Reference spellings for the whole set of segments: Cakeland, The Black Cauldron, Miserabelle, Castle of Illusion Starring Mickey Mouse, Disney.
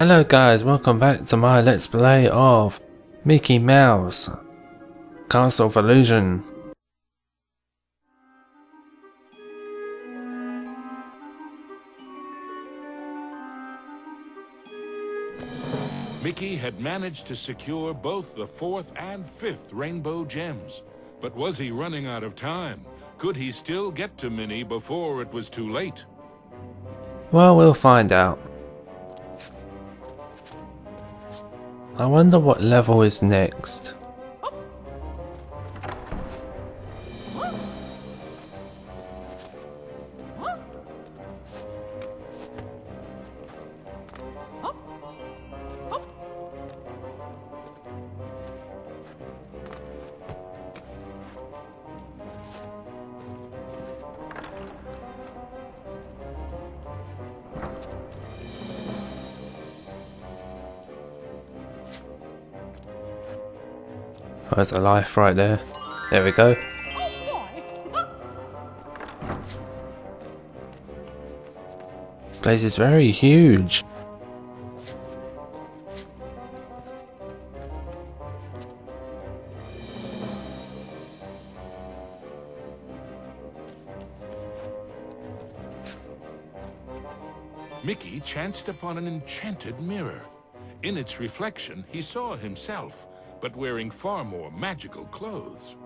Hello guys, welcome back to my let's play of Mickey Mouse, Castle of Illusion. Mickey had managed to secure both the 4th and 5th rainbow gems, but was he running out of time? Could he still get to Minnie before it was too late? Well, we'll find out. I wonder what level is next. There's a life right there. There we go. This place is very huge. Mickey chanced upon an enchanted mirror. In its reflection, he saw himself, but wearing far more magical clothes.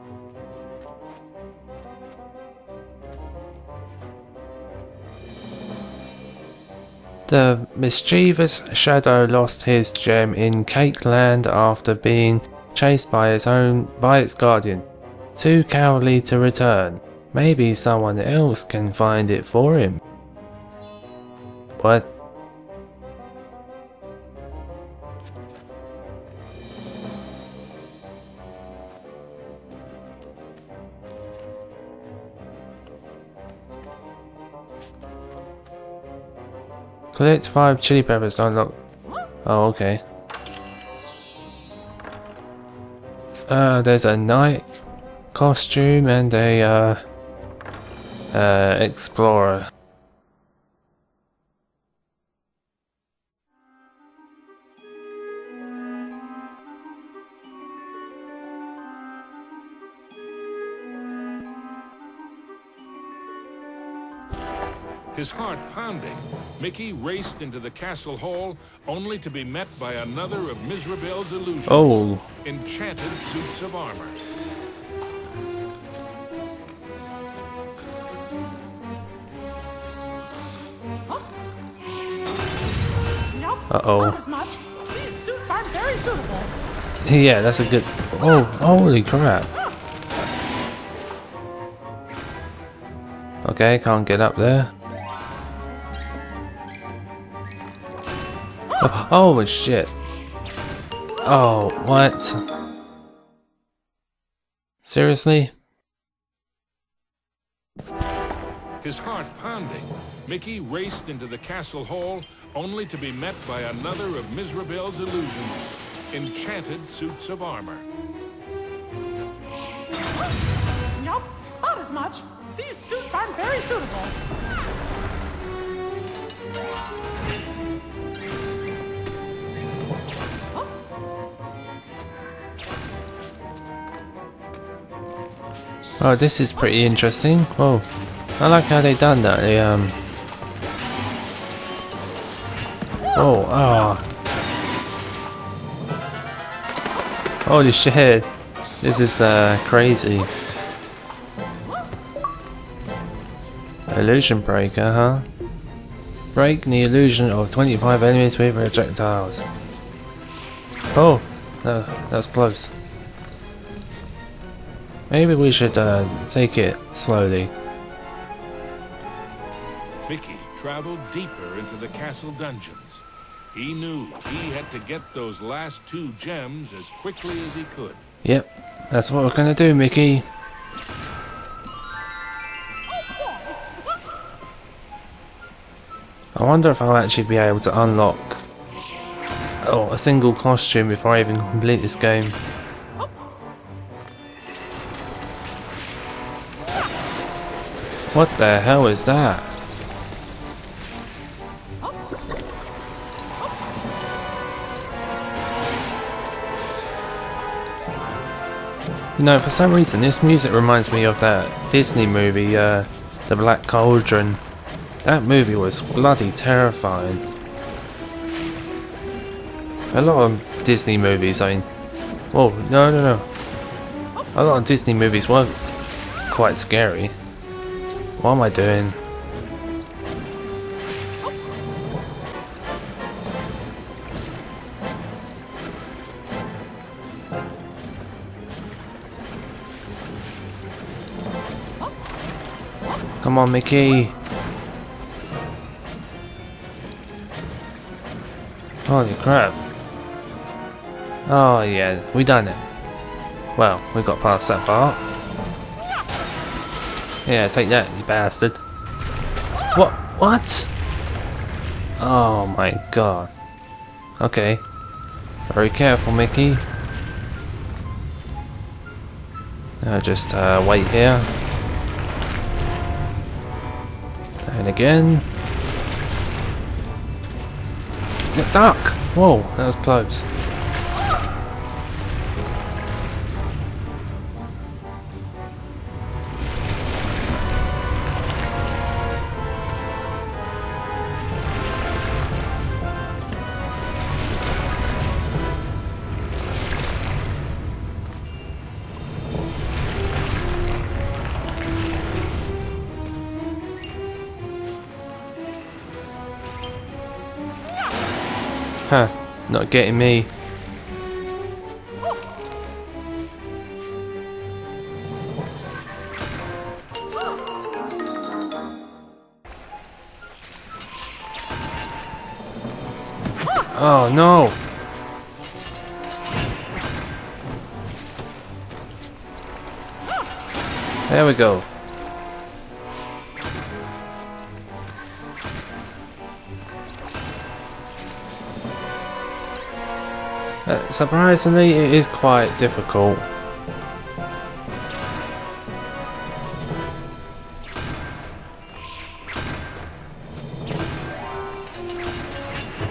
The mischievous shadow lost his gem in Cakeland after being chased by its guardian. Too cowardly to return. Maybe someone else can find it for him. What? Collect 5 chili peppers to unlock. Oh, okay. There's a knight costume and a explorer. His heart pounding, Mickey raced into the castle hall, only to be met by another of Miserabelle's illusions. Oh. Enchanted suits of armor. Uh-oh. These suits aren't very suitable. Yeah, that's a good... Oh, holy crap. Okay, can't get up there. Oh shit. Oh, what? Seriously? His heart pounding, Mickey raced into the castle hall, only to be met by another of Miserabelle's illusions, enchanted suits of armor. Nope, not as much. These suits aren't very suitable. Oh, this is pretty interesting. Oh, I like how they done that. They Oh, ah. Holy shit! This is crazy. Illusion breaker, huh? Break the illusion of 25 enemies with projectiles. Oh, no, that's close. Maybe we should take it slowly. Mickey traveled deeper into the castle dungeons. He knew he had to get those last 2 gems as quickly as he could. Yep, that's what we're gonna do, Mickey. I wonder if I'll actually be able to unlock a single costume before I even complete this game. What the hell is that? You know, for some reason this music reminds me of that Disney movie, The Black Cauldron. That movie was bloody terrifying. A lot of Disney movies, I mean... Whoa, no. A lot of Disney movies weren't quite scary. What am I doing? Come on, Mickey. Holy crap. Oh yeah, we done it. Well, we got past that part. Yeah, take that, you bastard. What? What? Oh my god. Okay. Very careful, Mickey. I'll just wait here. And again. Duck! Whoa, that was close. Huh, not getting me. Oh no! There we go. Surprisingly, it is quite difficult.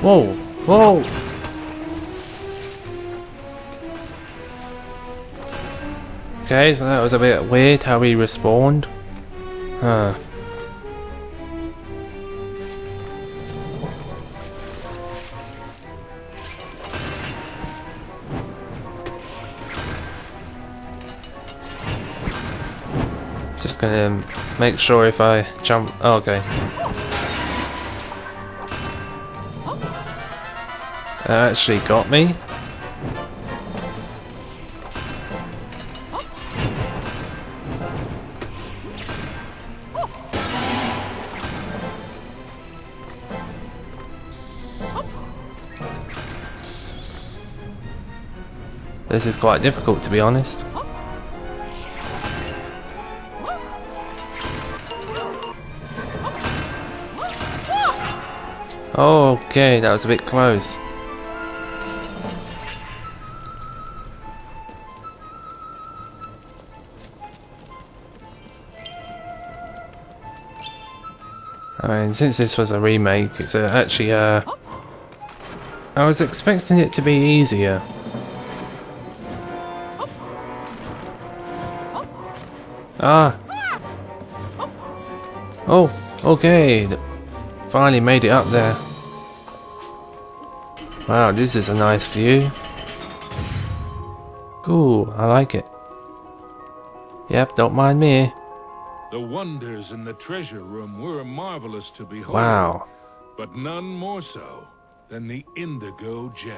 Whoa! Whoa! Okay, so that was a bit weird how we respawned. Huh. Just gonna make sure if I jump. Oh, okay. That actually got me. This is quite difficult, to be honest. Okay, that was a bit close. I mean, since this was a remake, it's actually I was expecting it to be easier. Ah. Oh, okay. Finally made it up there. Wow, this is a nice view. Cool, I like it. Yep, don't mind me. The wonders in the treasure room were marvelous to behold. Wow. But none more so than the indigo gem.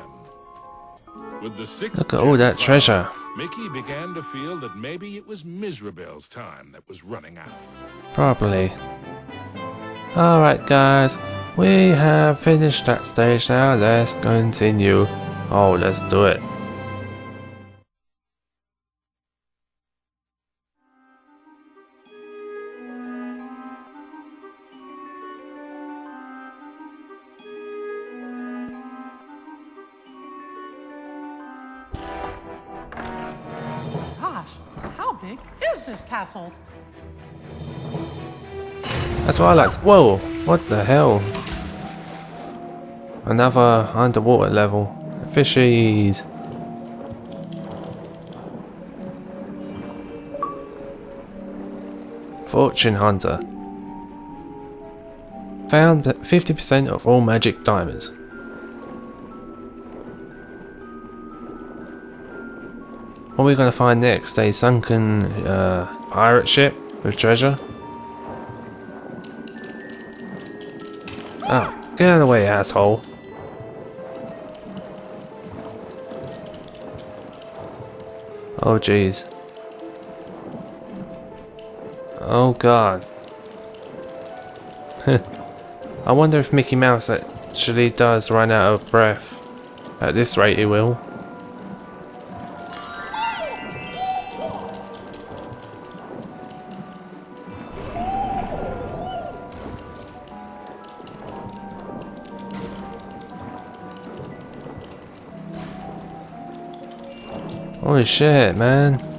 With the sixth Look at all that cloud, treasure. Mickey began to feel that maybe it was Miserabelle's time that was running out. Probably. Alright guys, we have finished that stage now, let's continue. Oh, let's do it. Gosh, how big is this castle? That's what I liked. Whoa! What the hell? Another underwater level. Fishies. Fortune Hunter. Found 50% of all magic diamonds. What are we going to find next? A sunken pirate ship with treasure. Ah, oh, get out of the way, asshole. Oh, jeez. Oh, God. I wonder if Mickey Mouse actually does run out of breath. At this rate, he will. Holy shit, man.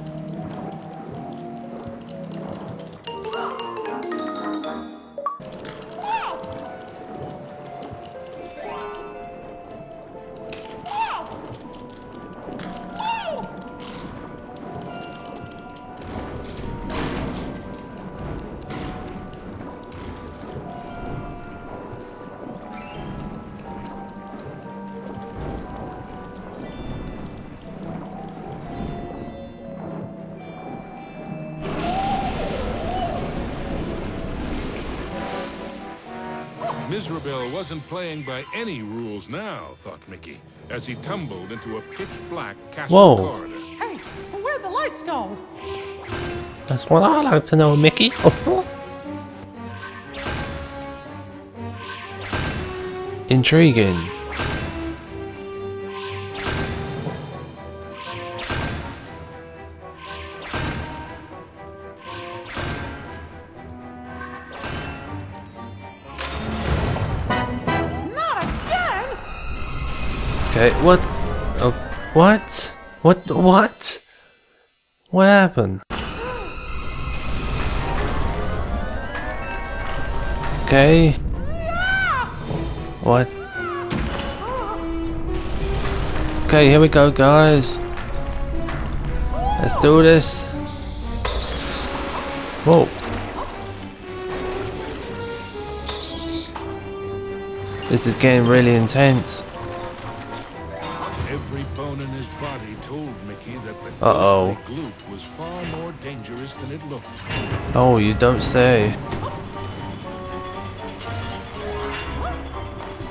Miserabelle wasn't playing by any rules now, thought Mickey, as he tumbled into a pitch-black castle corridor. Hey, where'd the lights go? That's what I'd like to know, Mickey. Intriguing. Okay, what? Oh, what? What? What? What happened? Okay. What? Okay, here we go, guys. Let's do this. Whoa. This is getting really intense. Every bone in his body told Mickey that the ghostly gloop was far more dangerous than it looked. Oh, you don't say.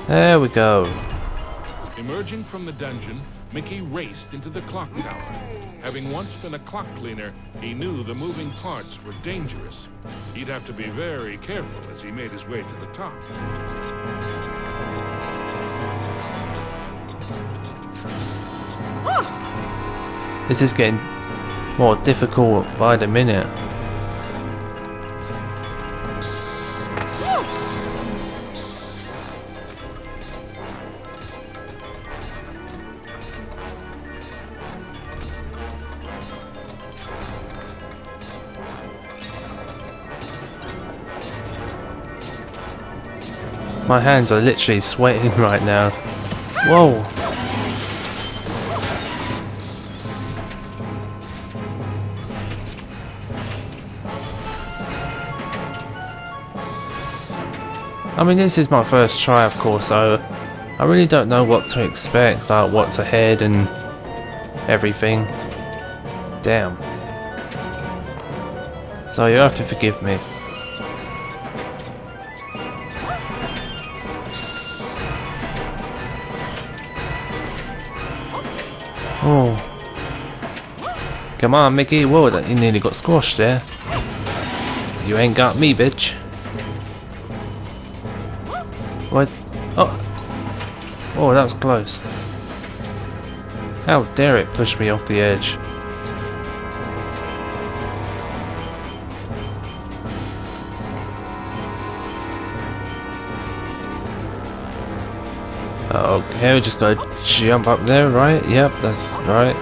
There we go. Emerging from the dungeon, Mickey raced into the clock tower. Having once been a clock cleaner, he knew the moving parts were dangerous. He'd have to be very careful as he made his way to the top. This is getting more difficult by the minute. My hands are literally sweating right now. Whoa! I mean, this is my first try, of course, so I really don't know what to expect, like what's ahead and everything. Damn. So you have to forgive me. Oh. Come on, Mickey. Whoa, you nearly got squashed there. You ain't got me, bitch. What? Oh! Oh, that was close. How dare it push me off the edge. Okay, we just gotta jump up there, right? Yep, that's right.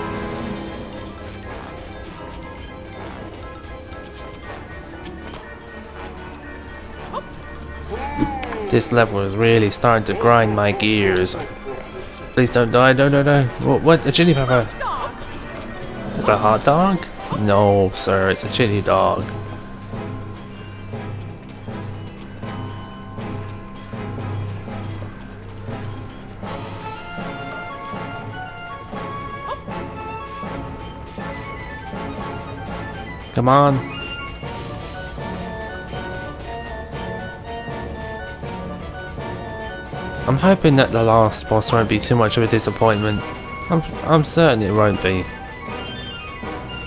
This level is really starting to grind my gears. Please don't die, no, no, no. What? A chili pepper? It's a hot dog? No, sir, it's a chili dog. Come on. I'm hoping that the last boss won't be too much of a disappointment. I'm certain it won't be.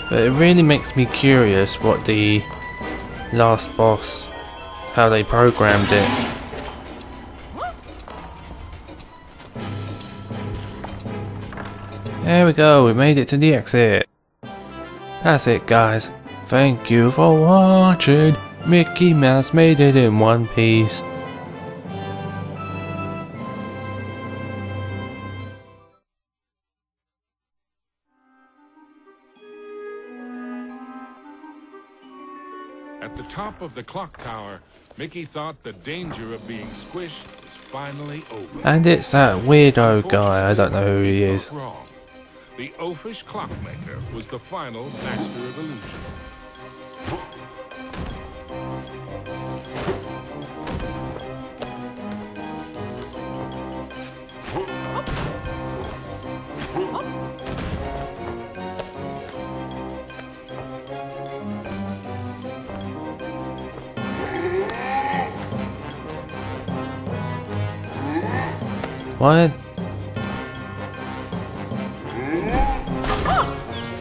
But it really makes me curious what the last boss, how they programmed it. There we go, we made it to the exit. That's it guys. Thank you for watching. Mickey Mouse made it in one piece. At the top of the clock tower, Mickey thought the danger of being squished was finally over. And it's that weirdo guy, I don't know who he is. The oafish clockmaker was the final master of illusion. What?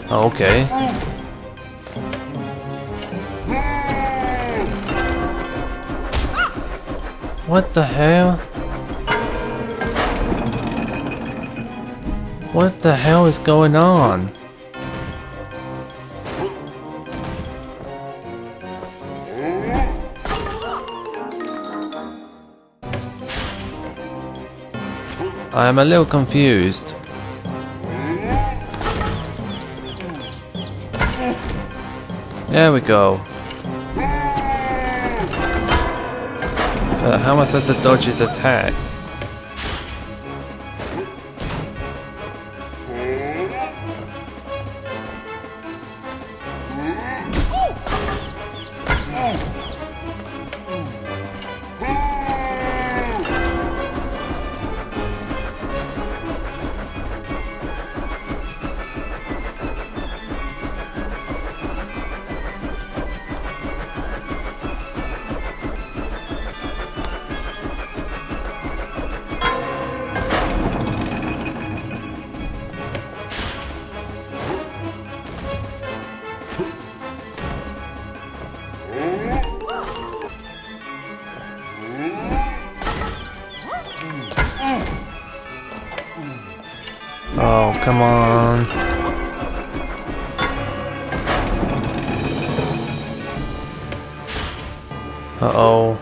Oh, okay. What the hell? What the hell is going on? I am a little confused. There we go. But how am I supposed to dodge his attack? Oh, come on. Uh-oh.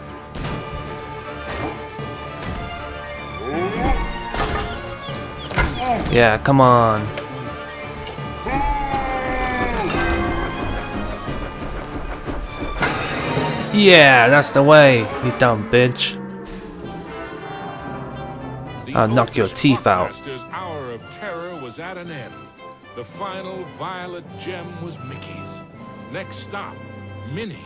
Yeah, come on. Yeah, that's the way, you dumb bitch. I'll knock your teeth out. Was at an end. The final violet gem was Mickey's. Next stop, Minnie.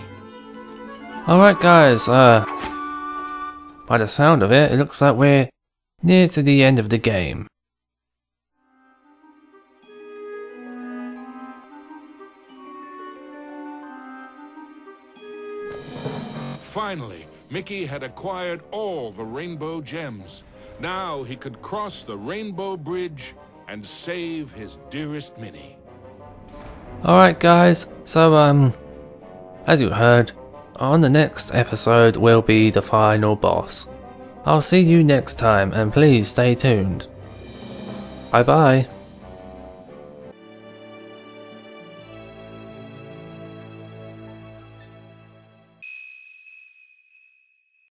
Alright guys, by the sound of it, it looks like we're near to the end of the game. Finally, Mickey had acquired all the rainbow gems. Now he could cross the rainbow bridge and save his dearest Minnie. Alright guys, so as you heard, on the next episode will be the final boss. I'll see you next time and please stay tuned. Bye bye.